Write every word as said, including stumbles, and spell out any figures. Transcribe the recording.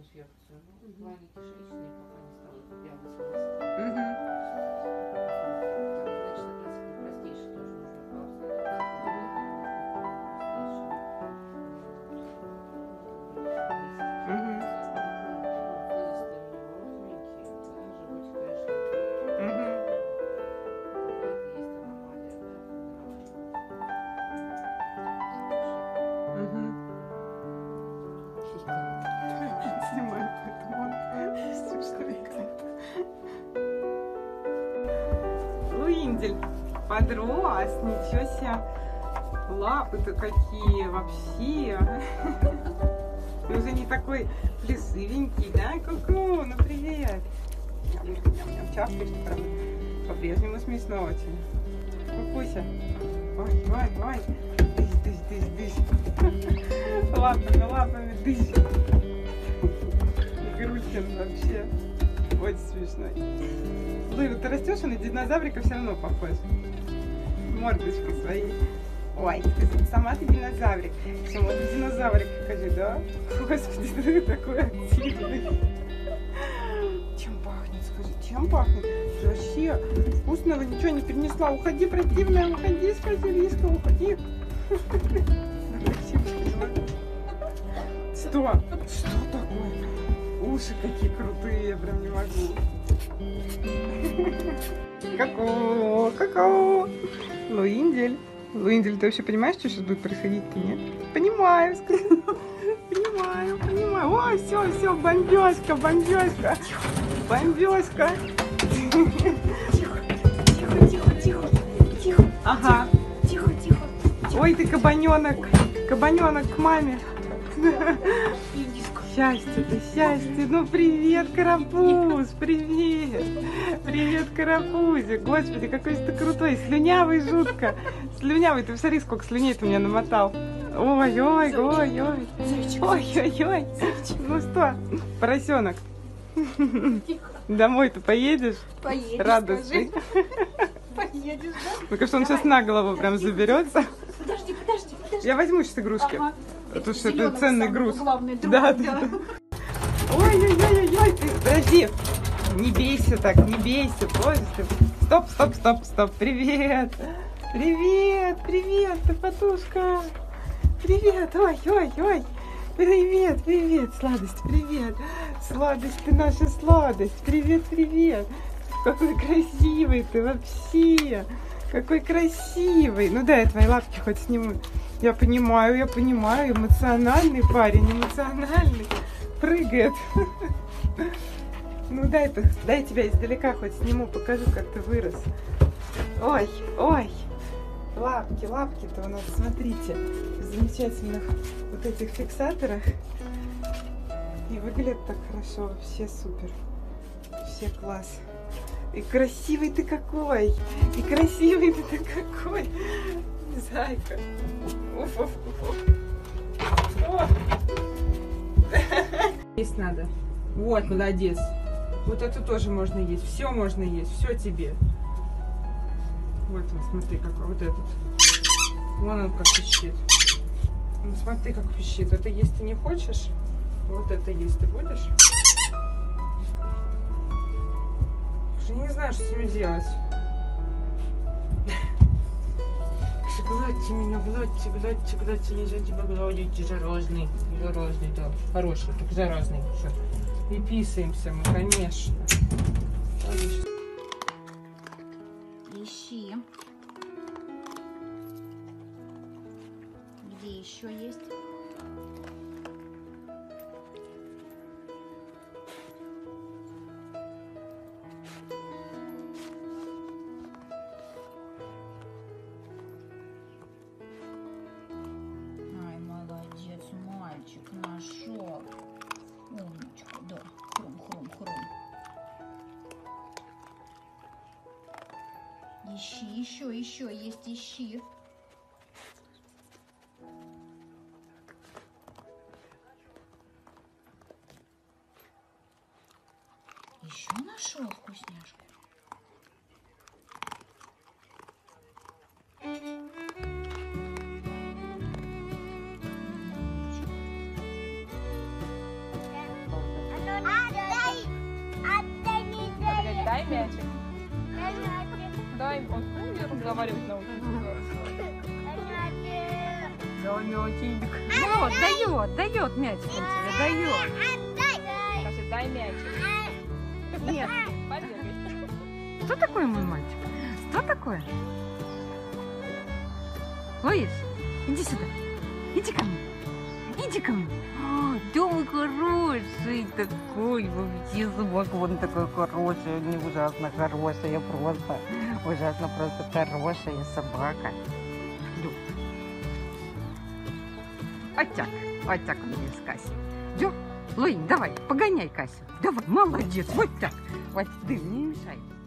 инфекцию. Ну, в плане кишечной пока не стало прямо с нас. Значит, в принципе, простейшее тоже нужно Подрос, ничего себе, лапы-то какие вообще. Ты уже не такой плюсивенький, да? Ку-ку, ну привет. Чавкаешь, правда, по-прежнему смешно очень. Кукуся. Ой, ой, ой. Дысь, дысь, дысь, дысь. Лапами, лапами дысь. Грустен вообще. Очень смешной. Луи, ты растешь, и на динозаврика все равно похож. Мордочкой своей. Ой, ты сама ты динозаврик. Все, вот ты динозаврик, скажи, да? Господи, ты такой активный. Чем пахнет, скажи, чем пахнет? Ты вообще вкусного ничего не принесла. Уходи, противная, уходи, скажи, Лизка, уходи. Что? Что такое? Уши какие крутые, я прям не могу. Каково, каково. Луиндель. Луиндель, ты вообще понимаешь, что сейчас будет происходить-то, нет? Понимаю, сказала. Понимаю, понимаю. Ой, все, все, бомбежка, бомбежка. Бомбежка. Тихо, тихо, тихо, тихо, тихо. Ага. Тихо, тихо. Ой, ты кабаненок. Кабаненок к маме. Счастье, ты счастье. Ну, привет, карапуз, привет. Привет, карапузик. Господи, какой же ты крутой. Слюнявый жутко. Слюнявый. Ты посмотри, сколько слюней ты меня намотал. Ой-ой-ой. Ой-ой-ой. Ой-ой-ой. Ну что, поросенок, домой ты поедешь? Поедешь, радостный. Поедешь, да? Ну, кажется, он сейчас на голову прям заберется. Подожди, подожди, подожди. Я возьму сейчас игрушки. Ага. Потому что это ценный груз. Главный, друг, да, да. Ой-ой-ой-ой, подожди. Не бейся так, не бейся. Стоп, стоп, стоп, стоп. Привет. Привет, привет, топотушка. Привет, ой-ой-ой. Привет, привет, сладость, привет. Сладость, ты наша сладость. Привет, привет. Какой красивый ты вообще. Какой красивый. Ну да, я твои лапки хоть сниму. Я понимаю, я понимаю. Эмоциональный парень, эмоциональный. Прыгает. Ну дай, дай тебя издалека хоть сниму, покажу, как ты вырос. Ой, ой. Лапки, лапки-то у нас, смотрите, в замечательных вот этих фиксаторах. И выглядит так хорошо, вообще супер. Вообще класс. И красивый ты какой! И красивый ты какой! Зайка! Уф, уф, уф. Есть надо. Вот, молодец. Вот это тоже можно есть. Все можно есть. Все тебе. Вот он, смотри, какой. Вот этот. Вон он как пищит. Ну, смотри, как пищит. Это есть ты не хочешь. Вот это есть ты будешь. Я не знаю, что с ними делать. Гладьте меня, гладьте, гладьте, гладьте, нельзя тебя гладить, жарозный, жарозный, да, хороший, так жарозный, все. И писаемся мы, конечно. Ищи. Где еще есть? Ищи, еще, еще есть, ищи. Еще нашел вкусняшку. мячик. Да, он и разговаривать научится. Да у него тюбик. Дает, дает, дает мячик он тебе, дает. Скажи, дай мячик. Нет. Побегай. Что такое, мой мальчик? Что такое? Луис, иди сюда. Иди ко мне. Иди ко мне. О, Тёма хороший такой, вообще собак, он такой хороший, он не ужасно хороший, я просто, ужасно просто хорошая собака. Лю. Отяк, отяк мне с Касей. Луи, давай, погоняй Касю. Давай, молодец, вот так. Вот ты мне не мешай.